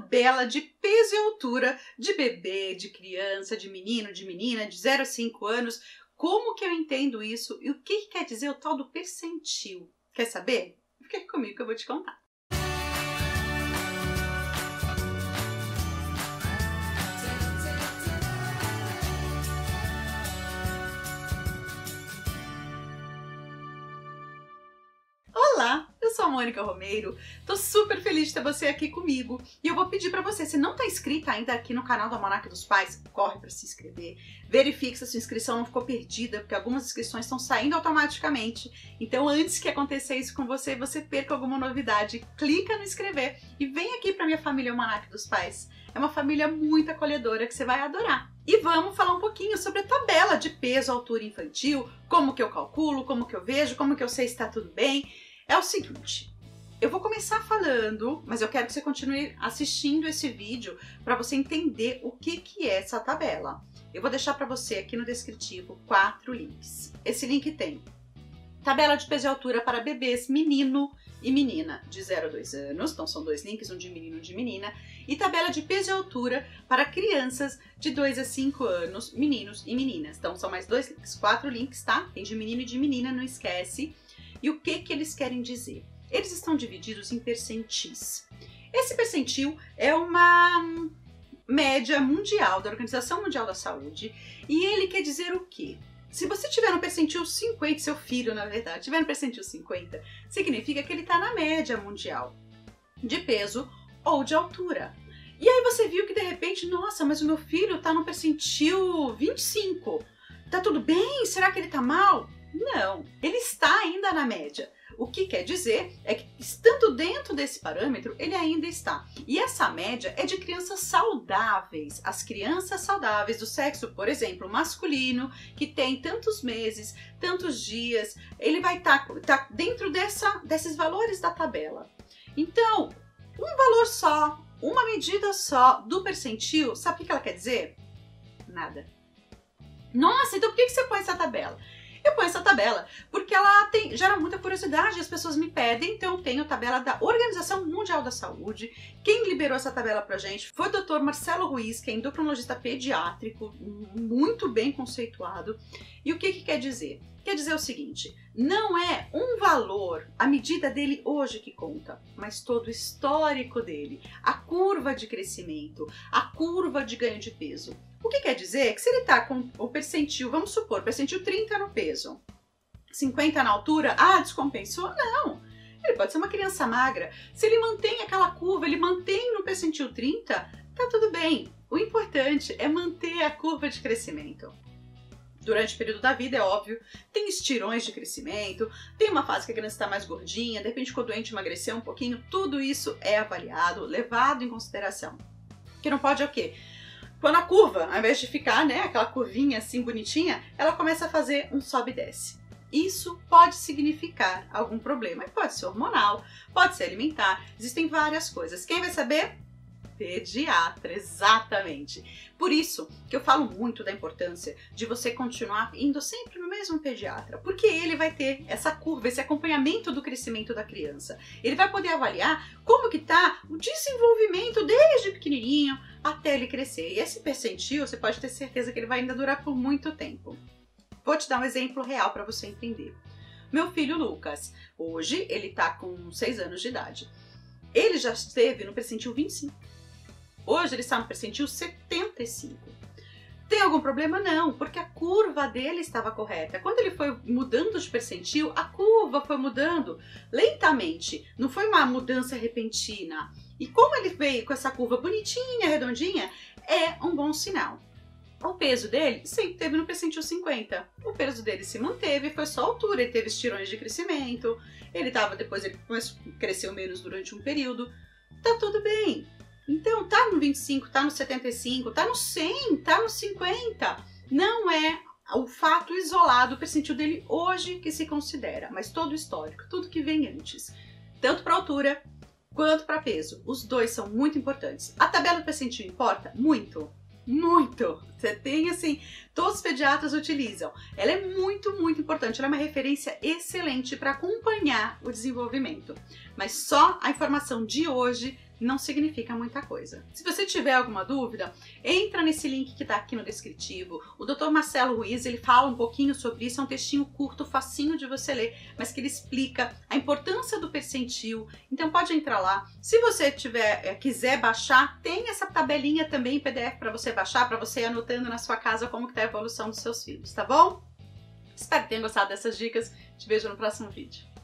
tabela de peso e altura de bebê, de criança, de menino, de menina, de 0 a 5 anos. Como que eu entendo isso e o que quer dizer o tal do percentil? Quer saber? Fica aqui comigo que eu vou te contar. Eu sou a Mônica Romeiro, tô super feliz de ter você aqui comigo e eu vou pedir pra você, se não tá inscrita ainda aqui no canal do Almanaque dos Pais, corre pra se inscrever, verifique se a sua inscrição não ficou perdida, porque algumas inscrições estão saindo automaticamente, então antes que aconteça isso com você e você perca alguma novidade, clica no inscrever e vem aqui pra minha família Almanaque dos Pais, é uma família muito acolhedora que você vai adorar. E vamos falar um pouquinho sobre a tabela de peso, altura infantil, como que eu calculo, como que eu vejo, como que eu sei se tá tudo bem. É o seguinte, eu vou começar falando, mas eu quero que você continue assistindo esse vídeo para você entender o que é essa tabela. Eu vou deixar para você aqui no descritivo 4 links. Esse link tem tabela de peso e altura para bebês, menino e menina de 0 a 2 anos, então são 2 links, um de menino e um de menina, e tabela de peso e altura para crianças de 2 a 5 anos, meninos e meninas. Então são mais 2 links, 4 links, tá? Tem de menino e de menina, não esquece. E o que eles querem dizer? Eles estão divididos em percentis. Esse percentil é uma média mundial da Organização Mundial da Saúde e ele quer dizer o quê? Se você tiver no percentil 50, seu filho, na verdade, tiver no percentil 50, significa que ele está na média mundial de peso ou de altura. E aí você viu que de repente, nossa, mas o meu filho está no percentil 25, tá tudo bem? Será que ele está mal? Não, ele está ainda na média. O que quer dizer é que, estando dentro desse parâmetro, ele ainda está. E essa média é de crianças saudáveis. As crianças saudáveis do sexo, por exemplo, masculino, que tem tantos meses, tantos dias, ele vai tá dentro desses valores da tabela. Então, um valor só, uma medida só do percentil, sabe o que ela quer dizer? Nada. Nossa, então por que você põe essa tabela? Eu ponho essa tabela porque ela gera muita curiosidade, as pessoas me pedem, então eu tenho a tabela da Organização Mundial da Saúde. Quem liberou essa tabela pra gente foi o Dr. Marcelo Ruiz, que é endocrinologista pediátrico, muito bem conceituado. E o que quer dizer? Quer dizer o seguinte, não é um valor, a medida dele hoje que conta, mas todo o histórico dele, a curva de crescimento, a curva de ganho de peso. O que quer dizer é que se ele está com o percentil, vamos supor, percentil 30 no peso, 50 na altura, ah, descompensou? Não! Ele pode ser uma criança magra. Se ele mantém aquela curva, ele mantém no percentil 30, tá tudo bem. O importante é manter a curva de crescimento. Durante o período da vida, é óbvio, tem estirões de crescimento, tem uma fase que a criança está mais gordinha, de repente ficou doente, emagreceu um pouquinho, tudo isso é avaliado, levado em consideração. O que não pode é o quê? Quando a curva, ao invés de ficar, né, aquela curvinha assim bonitinha, ela começa a fazer um sobe e desce. Isso pode significar algum problema. Pode ser hormonal, pode ser alimentar, existem várias coisas. Quem vai saber? Pediatra, exatamente. Por isso que eu falo muito da importância de você continuar indo sempre no mesmo pediatra, porque ele vai ter essa curva, esse acompanhamento do crescimento da criança. Ele vai poder avaliar como que tá o desenvolvimento desde pequenininho até ele crescer. E esse percentil, você pode ter certeza que ele vai ainda durar por muito tempo. Vou te dar um exemplo real para você entender. Meu filho Lucas, hoje ele tá com 6 anos de idade. Ele já esteve no percentil 25. Hoje ele está no percentil 75. Tem algum problema? Não, porque a curva dele estava correta. Quando ele foi mudando de percentil, a curva foi mudando lentamente. Não foi uma mudança repentina. E como ele veio com essa curva bonitinha, redondinha, é um bom sinal. O peso dele sempre teve no percentil 50. O peso dele se manteve, foi só a altura, ele teve estirões de crescimento, depois ele cresceu menos durante um período. Tá tudo bem. Então, tá no 25, tá no 75, tá no 100, tá no 50. Não é o fato isolado, o percentil dele hoje que se considera, mas todo o histórico, tudo que vem antes, tanto para altura quanto para peso. Os dois são muito importantes. A tabela do percentil importa muito, muito. Você tem assim, todos os pediatras utilizam. Ela é muito, muito importante. Ela é uma referência excelente para acompanhar o desenvolvimento. Mas só a informação de hoje não significa muita coisa. Se você tiver alguma dúvida, entra nesse link que tá aqui no descritivo. O Dr. Marcelo Ruiz, ele fala um pouquinho sobre isso, é um textinho curto, facinho de você ler, mas que ele explica a importância do percentil. Então pode entrar lá. Se você quiser baixar, tem essa tabelinha também em PDF para você baixar, para você ir anotando na sua casa como que tá a evolução dos seus filhos, tá bom? Espero que tenham gostado dessas dicas. Te vejo no próximo vídeo.